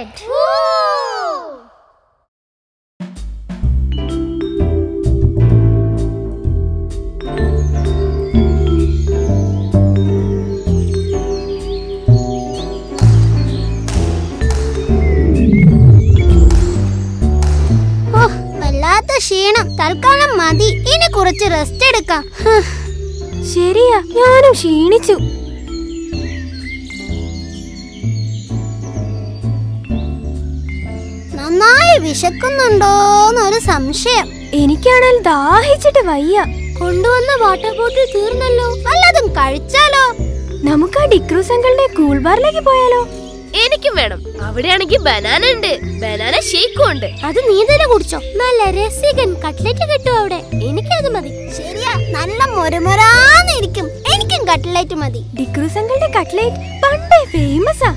Kid! Woo! ക്ഷീണം തൽക്കാലം മതി, ഇനി കുറച്ച് റെസ്റ്റ് എടുക്കാം. ശരിയാ, ഞാനും ക്ഷീണിച്ചു. നന്നായി വിശക്കുന്നുണ്ടോന്നൊരു സംശയം. എനിക്കാണേൽ ദാഹിച്ചിട്ട് വയ്യ. കൊണ്ടുവന്ന വാട്ടർ ബോട്ടിൽ തീർന്നല്ലോ, അല്ലാതും കഴിച്ചാലോ? നമുക്ക് ആ ഡിക്രൂസ് അങ്കിളിന്റെ കൂൾ ബാറിലേക്ക് പോയാലോ? എനിക്കും വേണം, അവിടെയാണെങ്കിൽ ബനാന ഉണ്ട്, ബനാന ഷേക്കും ഉണ്ട്. അത് നീ തന്നെ കുടിച്ചോ, നല്ല രസികൻ കട്ട്ലറ്റ് കിട്ടും അവിടെ. എനിക്കത് മതി. ശരിയാ, നല്ല മൊരമൊരാന്നിരിക്കും. എനിക്കും കട്ട്ലറ്റ് മതി. ഡിക്രൂസ് അങ്കിളിന്റെ കട്ട്ലറ്റ് പണ്ടേ ഫേമസാ.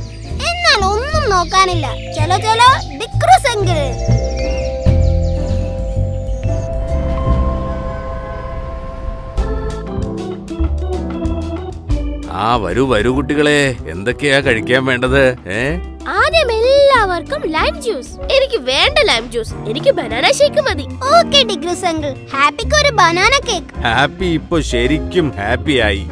എന്നാൽ ഒന്നും നോക്കാനില്ല, ചലോ ചലോ ഡിക്രൂസ് അങ്കിൾ. ആ വരൂ വരൂ കുട്ടികളെ, എന്തൊക്കെയാ കഴിക്കാൻ വേണ്ടത്? ആദ്യം എല്ലാവർക്കും ലൈം ജ്യൂസ്. എനിക്ക് വേണ്ട ലൈം ജ്യൂസ്, എനിക്ക് ബനാന ഷേക്ക് മതി. ഓക്കേ ഡിക്രൂസ് അങ്കിൾ, ഹാപ്പിക്ക് ഒരു ബനാന കേക്ക്. ഹാപ്പി ഇപ്പോ ശരിക്കും ഹാപ്പി ആയി.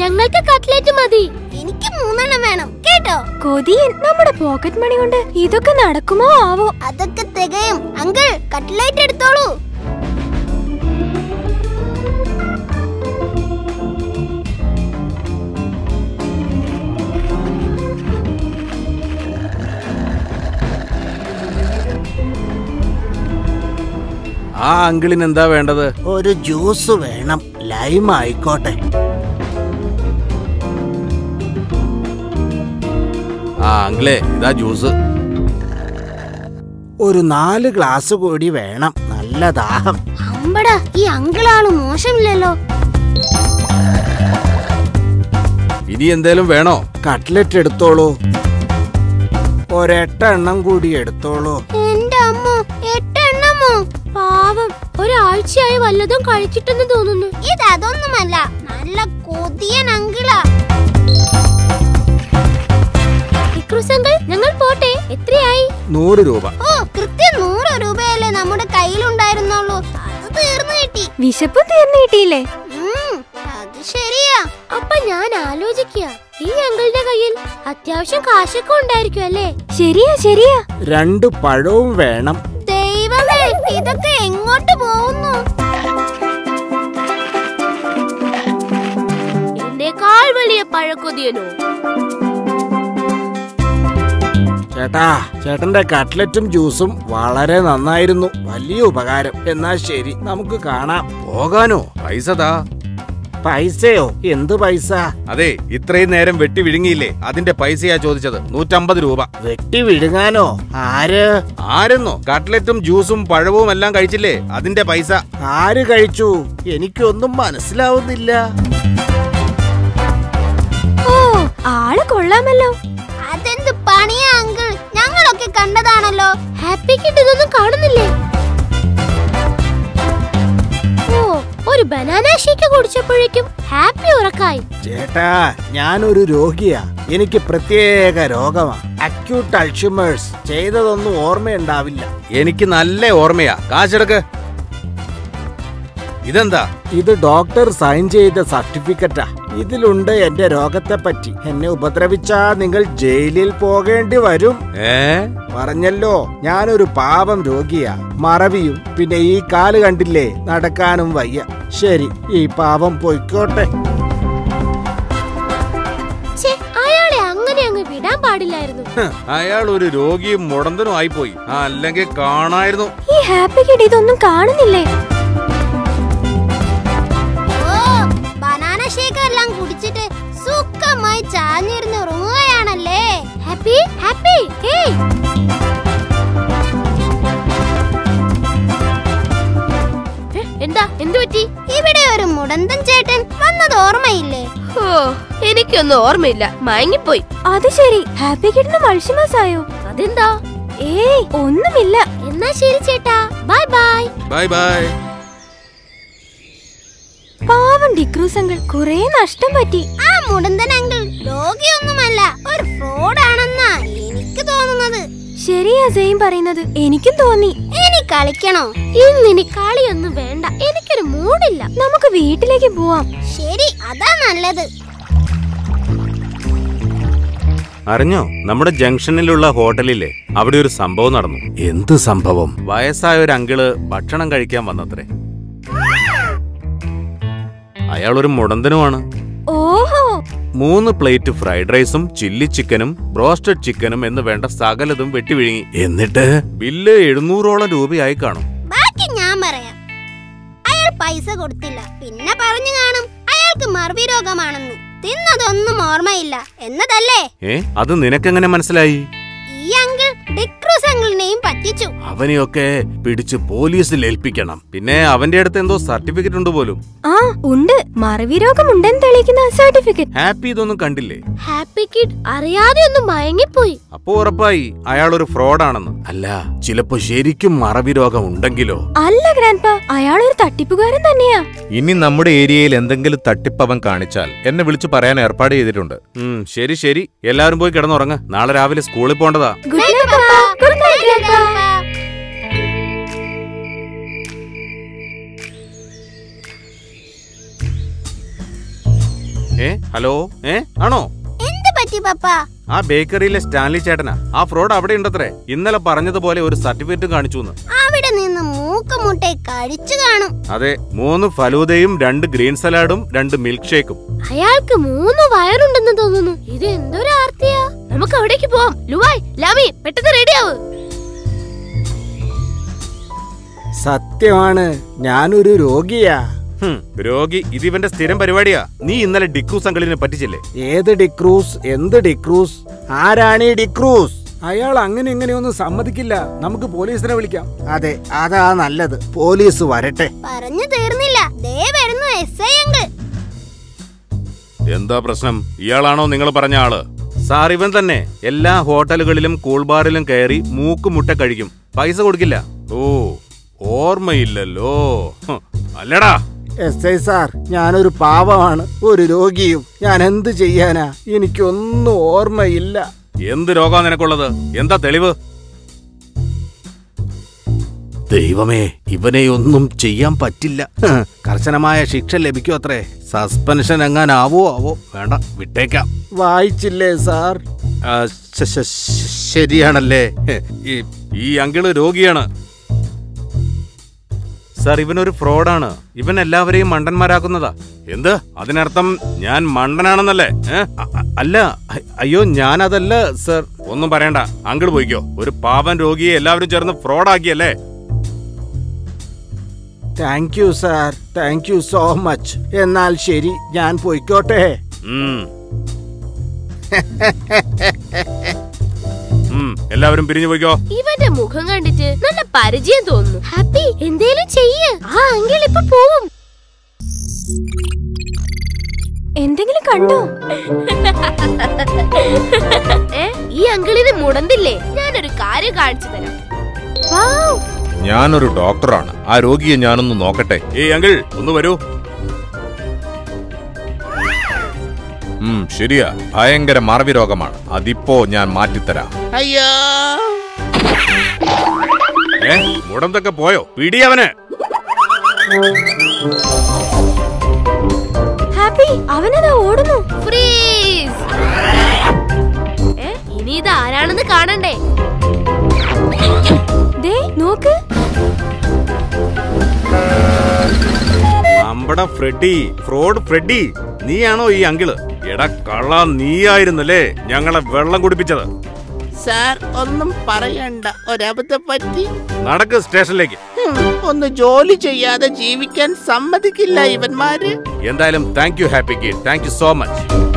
ഞങ്ങൾക്ക് കട്ട്ലറ്റ് മതി. എനിക്ക് മൂന്നെണ്ണം വേണം കേട്ടോ. കൊതിയൻ, നമ്മുടെ പോക്കറ്റ് മണി കൊണ്ട് ഇതൊക്കെ നടക്കുമോ ആവോ? അതൊക്കെ തികയും അങ്കിൾ, കട്ട്ലൈറ്റ് എടുത്തോളൂ. ആ അങ്കിളിന് എന്താ വേണ്ടത്? ഒരു ജ്യൂസ് വേണം, ലൈം ആയിക്കോട്ടെ. ആ അങ്കിളെ, ഇതാ ജ്യൂസ്. ഒരു 4 ഗ്ലാസ് കൂടി വേണം, നല്ല ദാഹം. അമ്പടാ, ഈ അങ്കിളാണ്, മോശമില്ലല്ലോ. ഇനി എന്തേലും വേണോ? കട്ട്ലറ്റ് എടുത്തോളൂ, 8 എണ്ണം കൂടി എടുത്തോളൂ. എന്റെ അമ്മ, 8 എണ്ണമോ? പാവം, ഒരാഴ്ചയായി വല്ലതും കഴിച്ചിട്ടെന്ന് തോന്നുന്നു. ഇത് അതൊന്നുമല്ല, നല്ല കൊതിയൻ അങ്കിളാ. ഞങ്ങൾ പോട്ടെ. എത്രയായി? 100 രൂപ. ഓ, കൃത്യം 100 രൂപയല്ലേ നമ്മുടെ കയ്യിലുണ്ടായിരുന്നുള്ളൂ, അത് തീർന്നു കിട്ടി. വിശപ്പ് തീർന്നു കിട്ടിയില്ലേ? അത് ശരിയാ. അപ്പൊ ഞാൻ ആലോചിക്കുക, ഈ അങ്കിളിന്റെ കയ്യിൽ അത്യാവശ്യം കാശൊക്കെ ഉണ്ടായിരിക്കും അല്ലേ? ശരിയാ ശരിയാ. 2 പഴവും വേണം. ദൈവമേ, ഇതൊക്കെ എങ്ങോട്ട് പോകുന്നു? എന്നേക്കാൾ വലിയ പഴക്കൊതിയനോ? ചേട്ടാ, ചേട്ടന്റെ കട്ട്ലറ്റും ജ്യൂസും വളരെ നന്നായിരുന്നു, വലിയ ഉപകാരം. എന്നാ ശരി, നമുക്ക് കാണാം. പോകാനോ? പൈസ താ. പൈസയോ? എന്ത് പൈസ? അതെ, ഇത്രയും നേരം വെട്ടി വിഴുങ്ങിയില്ലേ, അതിന്റെ പൈസയാ ചോദിച്ചത്. 150 രൂപ. വെട്ടി വിഴുങ്ങാനോ? ആര്? ആരെന്നോ? കട്ട്ലറ്റും ജ്യൂസും പഴവും എല്ലാം കഴിച്ചില്ലേ, അതിന്റെ പൈസ. ആര് കഴിച്ചു? എനിക്കൊന്നും മനസ്സിലാവുന്നില്ല. ഓ, ആള് കൊള്ളാമല്ലോ. അതെന്ത് പണിയാ അങ്കിൾ, ഞങ്ങളൊക്കെ കണ്ടതാണല്ലോ. ഹാപ്പി കിഡ് ഇതൊന്നും കാണുന്നില്ലേ? ഓ, ഒരു ബനാന ഷേക്ക് കുടിച്ചപ്പോഴേക്കും ഹാപ്പി ഉറക്കായി. ചേട്ടാ, ഞാനൊരു രോഗിയാ, എനിക്ക് പ്രത്യേക രോഗമാ, അക്യൂട്ട് അൾഷിമേഴ്സ്. ചെയ്തതൊന്നും ഓർമ്മയുണ്ടാവില്ല. എനിക്ക് നല്ല ഓർമ്മയാ. കാശെടുക്ക്. ഇതെന്താ? ഇത് ഡോക്ടർ സൈൻ ചെയ്ത സർട്ടിഫിക്കറ്റാ. ഇതിലുണ്ട് എന്റെ രോഗത്തെ പറ്റി. എന്നെ ഉപദ്രവിച്ചാ നിങ്ങൾ ജയിലിൽ പോകേണ്ടി വരും. പറഞ്ഞല്ലോ, ഞാനൊരു പാവം രോഗിയാ, മറവിയും പിന്നെ ഈ കാല് കണ്ടില്ലേ, നടക്കാനും വയ്യ. ശരി, ഈ പാവം പോയിക്കോട്ടെ. അയാൾ ഒരു രോഗിയും മുടന്തനും ആയിപ്പോയി, അല്ലെങ്കിൽ കാണായിരുന്നു. ഈ ഹാപ്പി കിഡ് ഇതൊന്നും കാണുന്നില്ലേ? ണല്ലേ ഹാപ്പി? ഹാപ്പി, എന്താ, എന്ത് പറ്റി? ഇവിടെ ഒരു മുടന്തൻ ചേട്ടൻ വന്നത് ഓർമ്മയില്ലേ? ഓ, എനിക്കൊന്നും ഓർമ്മയില്ല, മയങ്ങിപ്പോയി. അത് ശരി. ഹാപ്പി കിട്ടുന്ന മത്സ്യമാസായോ? അതെന്താ? ഏയ്, ഒന്നുമില്ല. എന്നാ ശരി ചേട്ടാ, ബൈ ബൈ. Bye bye. പാവണ്ടി ക്രൂസങ്ങൾ കുറേ നഷ്ടം പറ്റി. ആ മുടന്തനങ്ങൾ രോഗിയൊന്നുമല്ല, ഒരു ഫ്രോഡ് ആണെന്നാ എനിക്ക് തോന്നുന്നത്. ശരിയാ സെയിം പറയുന്നത്, എനിക്കും തോന്നി. ഇനി കളിക്കണോ? ഇന്നിനി കളിയൊന്നും വേണ്ട, എനിക്കൊരു മൂടില്ല. നമുക്ക് വീട്ടിലേക്ക് പോവാം. ശരി, അതാ നല്ലത്. അറിഞ്ഞോ, നമ്മുടെ ജംഗ്ഷനിലുള്ള ഹോട്ടലിലെ അവിടെ ഒരു സംഭവം നടന്നു. എന്ത് സംഭവം? വയസ്സായ ഒരു അങ്കിള് ഭക്ഷണം കഴിക്കാൻ വന്നത്രേ. അയാളൊരു മുടന്തനുമാണ്. ഓഹോ! 3 പ്ലേറ്റ് ഫ്രൈഡ് റൈസും ചില്ലി ചിക്കനും ബ്രോസ്റ്റഡ് ചിക്കനും എന്ന് വേണ്ട സകലതും വെട്ടിവിഴുങ്ങി. എന്നിട്ട് ബില്ല് 700ഓളം രൂപയായി കാണും. ബാക്കി ഞാൻ പറയാം. അയാൾ പൈസ കൊടുത്തില്ല, പിന്നെ പറഞ്ഞു കാണും അയാൾക്ക് മർവി രോഗമാണെന്ന്. തിന്നതൊന്നും ഓർമ്മയില്ല എന്നതല്ലേ? അത് നിനക്കെങ്ങനെ മനസ്സിലായി? ഈ അങ്കിൾ ഡിക്രൂസ് അങ്കിളിനെയും പറ്റിച്ചു. അവനെയൊക്കെ പിടിച്ച് പോലീസിൽ ഏൽപ്പിക്കണം. പിന്നെ അവന്റെ അടുത്ത് എന്തോ സർട്ടിഫിക്കറ്റ് ഉണ്ട് പോലും. ആ ഉണ്ട്, മറവി രോഗമുണ്ടെന്ന് തെളിയിക്കുന്ന സർട്ടിഫിക്കറ്റ്. ഹാപ്പി ഇതൊന്നും കണ്ടില്ലേ? ഹാപ്പി കിഡ് അറിയാതെ ഒന്ന് മയങ്ങിപ്പോയി. അപ്പൊ ഉറപ്പായി അയാൾ ഒരു ഫ്രോഡ് ആണെന്ന്. അല്ല, ചിലപ്പോ ശരിക്കും മറവി രോഗം ഉണ്ടെങ്കിലോ? അല്ല ഗ്രാൻഡ്പ, അയാൾ ഒരു തട്ടിപ്പുകാരൻ തന്നെയാ. ഇനി നമ്മുടെ ഏരിയയിൽ എന്തെങ്കിലും തട്ടിപ്പവൻ കാണിച്ചാൽ എന്നെ വിളിച്ചു പറയാൻ ഏർപ്പാട് ചെയ്തിട്ടുണ്ട്. ശരി ശരി, എല്ലാരും പോയി കിടന്നുറങ്ങ. നാളെ രാവിലെ സ്കൂളിൽ പോണ്ടതാ. ഹലോ, ആണോ? എന്ത് പറ്റി പപ്പാ? ആ ബേക്കറിയിലെ സ്റ്റാൻലി ചേട്ടനാ ആ ഫ്രോഡ്. അവിടെ ഉണ്ടത്രേ, ഇന്നലെ പറഞ്ഞതുപോലെ ഒരു സർട്ടിഫിക്കറ്റ് കാണിച്ചു. അവിടെ നിന്ന് മൂക്കുമുട്ടേ കഴിച്ചു കാണും. അതെ, 3 ഫലൂദയും 2 ഗ്രീൻ സലാഡും 2 മിൽക്ക് ഷേക്കും. അയാൾക്ക് 3 വയറുണ്ടെന്ന് തോന്നുന്നു. ഇത് എന്തൊരു ആർത്തിയാ! നമുക്ക് അവിടേക്ക് പോവാം. ലുവായ്, ലാമി, പെട്ടെന്ന് റെഡിയാവ്. സത്യമാണ്, ഞാനൊരു രോഗിയാ. രോഗി? ഇത് ഇവന്റെ സ്ഥിരം പരിപാടിയാ. നീ ഇന്നലെ ഡിക്രൂസ് അങ്കിളിനെ പറ്റിച്ചില്ലേ? ഏത് ഡിക്രൂസ്? എന്ത് ഡിക്രൂസ്? ആരാണ് ഈ ഡിക്രൂസ്? അയാൾ അങ്ങനെ എങ്ങനെയൊന്നും സമ്മതിക്കില്ല. നമുക്ക് പോലീസിനെ വിളിക്കാം. അതെ, അതാ നല്ലത്. പോലീസ് വരട്ടെ. പറഞ്ഞു തീർന്നില്ല, ദേ വരുന്നു എസ്ഐ അങ്കിൾ. എന്താ പ്രശ്നം? ഇയാളാണോ നിങ്ങൾ പറഞ്ഞ ആള്? സാർ, ഇവൻ തന്നെ. എല്ലാ ഹോട്ടലുകളിലും കൂൾബാറിലും കയറി മൂക്കുമുട്ട കഴിക്കും, പൈസ കൊടുക്കില്ല. ഓ, ഓർമ്മയില്ലല്ലോ. അല്ലടാ എസ് ഐ സാർ, ഞാനൊരു പാവമാണ്, ഒരു രോഗിയും. ഞാൻ എന്ത് ചെയ്യാനാ? എനിക്കൊന്നും ഓർമ്മയില്ല. എന്ത് രോഗാ നിനക്കുള്ളത്? എന്താ തെളിവ്? ദൈവമേ, ഇവനെ ഒന്നും ചെയ്യാൻ പറ്റില്ല. കർശനമായ ശിക്ഷ ലഭിക്കും അത്രേ. സസ്പെൻഷൻ എങ്ങാനാവോ ആവോ. വേണ്ട, വിട്ടേക്കാം. വായിച്ചില്ലേ സാർ? ശരിയാണല്ലേ, ഈ അങ്കിള് രോഗിയാണ്. സാർ, ഇവനൊരു ഫ്രോഡാണ്. ഇവൻ എല്ലാവരെയും മണ്ടന്മാരാക്കുന്നതാ. എന്ത്? അതിനർത്ഥം ഞാൻ മണ്ടനാണെന്നല്ലേ? അല്ല, അയ്യോ ഞാനതല്ല സാർ. ഒന്നും പറയണ്ട, അങ്കിൾ പോയിക്കോ. ഒരു പാവൻ രോഗിയെ എല്ലാവരും ചേർന്ന് ഫ്രോഡാക്കിയല്ലേ? Thank you sir, thank you so much. എന്നാൽ ശരി, ഞാൻ പോയിക്കോട്ടെ. എല്ലാവരും പിരിഞ്ഞു പോയിക്കോ. ഇവന്റെ മുഖം കണ്ടിട്ട് നല്ല പരിചയം തോന്നുന്നു. ഹാപ്പി, എന്തേലും ചെയ്യ്, ആ അങ്കിൾ ഇപ്പൊ പോവും. എന്തെങ്കിലും കണ്ടോ? ഈ അങ്കിളിന് മുടന്തില്ലേ? ഞാനൊരു കാര്യം കാണിച്ചു തരാം. ഞാനൊരു ഡോക്ടറാണ്. ആ രോഗിയെ ഞാനൊന്ന് നോക്കട്ടെ. ഏയ് അങ്കിൾ, ഒന്ന് വരൂ. ശരിയാ, ഭയങ്കര മറവി രോഗമാണ്. അതിപ്പോ ഞാൻ മാറ്റിത്തരാം. അയ്യോ, മുടന്തൊക്കെ പോയോ? പിടിയവനെ. ഹാപ്പി, അവനതാ ഓടുന്നു. ഫ്രീസ്! ഇനി ഇത് ആരാണെന്ന് കാണണ്ടേ? ദേ നോക്ക്, നമ്മുടെ ഫ്രെഡി, ഫ്രോഡ് ഫ്രെഡി. നീയാണോ ഈ അങ്കിള്? എടാ കള്ള, നീയായിരുന്നല്ലേ ഞങ്ങളെ വെള്ളം കുടിപ്പിച്ചത്? സാർ, ഒന്നും പറയണ്ട, ഒരബദ്ധം പറ്റി. നടക്ക് സ്റ്റേഷനിലേക്ക്. ഒന്ന് ജോലി ചെയ്യാതെ ജീവിക്കാൻ സമ്മതിക്കില്ല ഇവന്മാര്. എന്തായാലും thank you Happy kid, thank you so much.